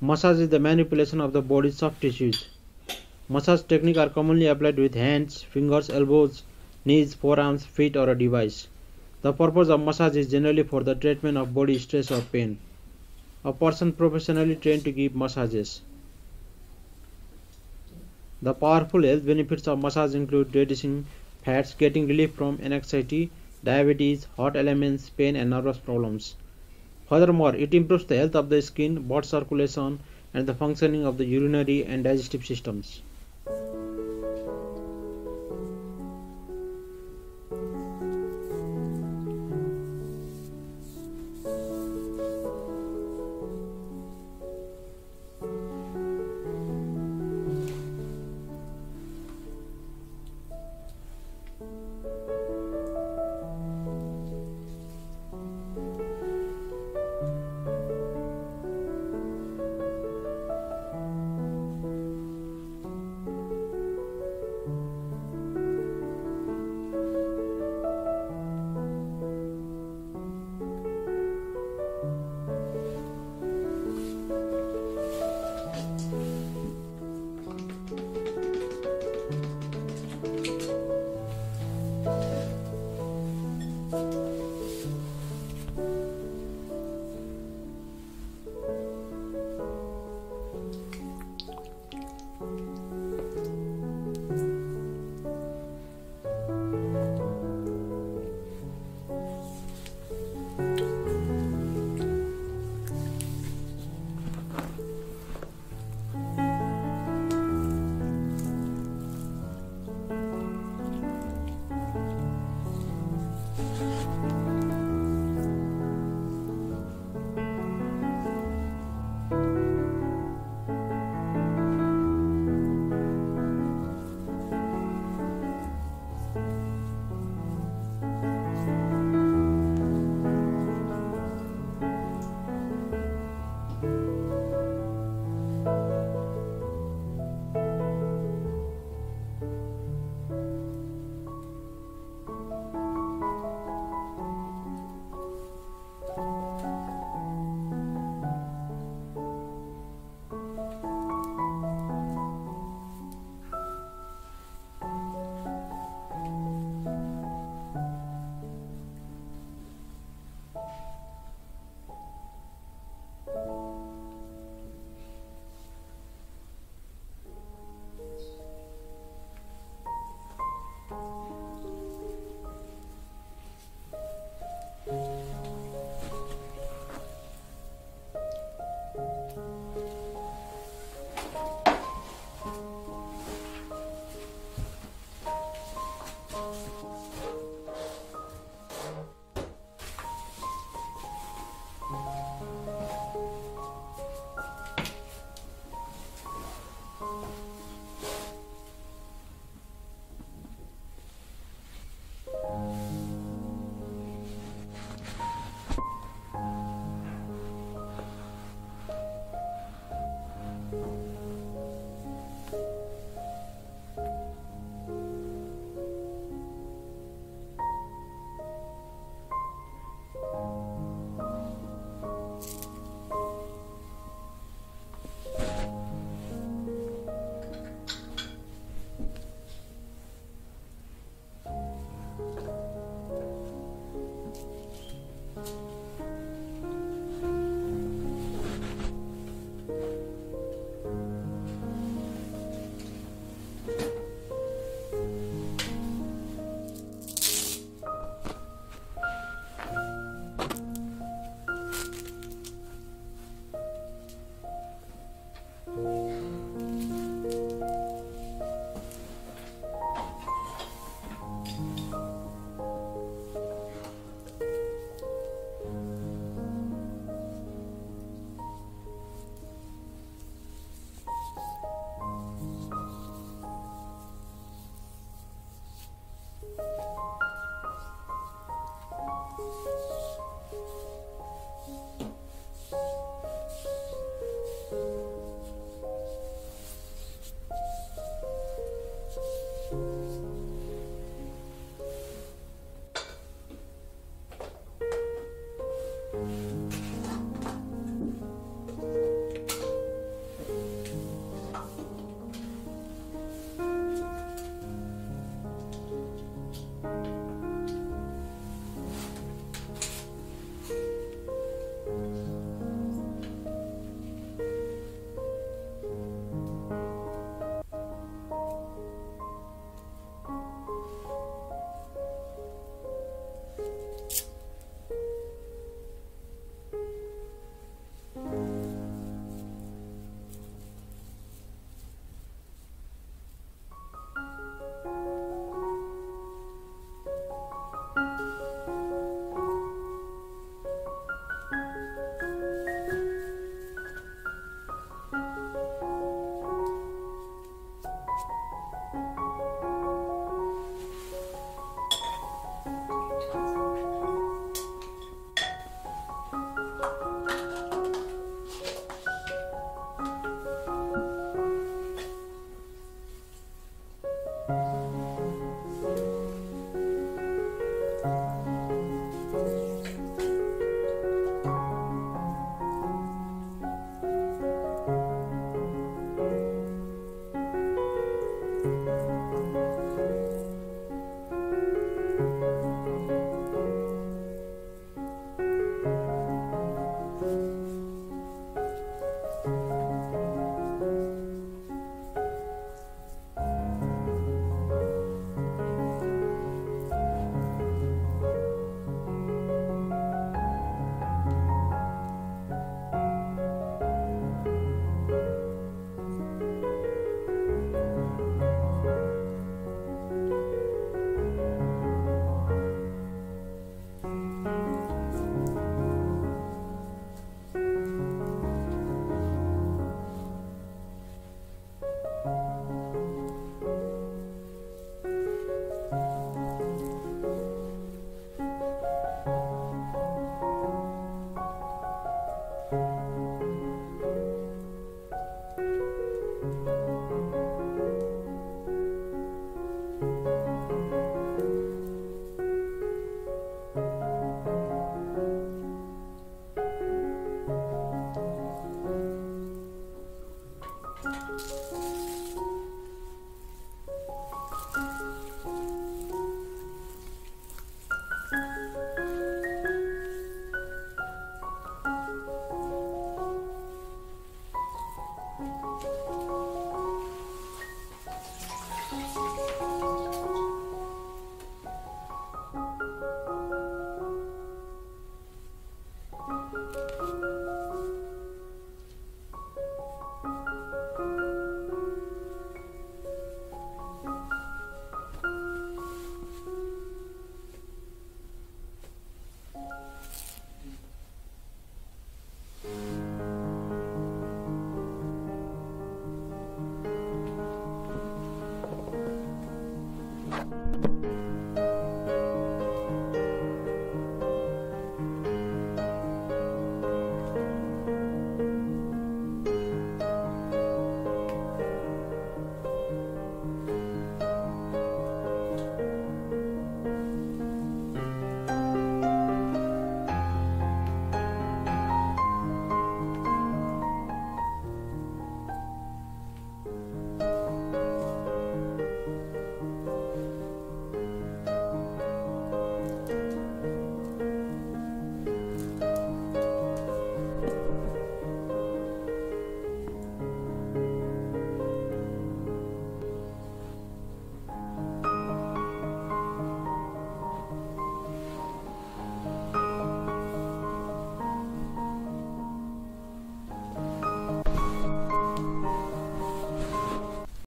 Massage is the manipulation of the body's soft tissues. Massage techniques are commonly applied with hands, fingers, elbows, knees, forearms, feet, or a device. The purpose of massage is generally for the treatment of body stress or pain. A person professionally trained to give massages. The powerful health benefits of massage include reducing fats, getting relief from anxiety, diabetes, hot elements, pain, and nervous problems. Furthermore, it improves the health of the skin, blood circulation, and the functioning of the urinary and digestive systems.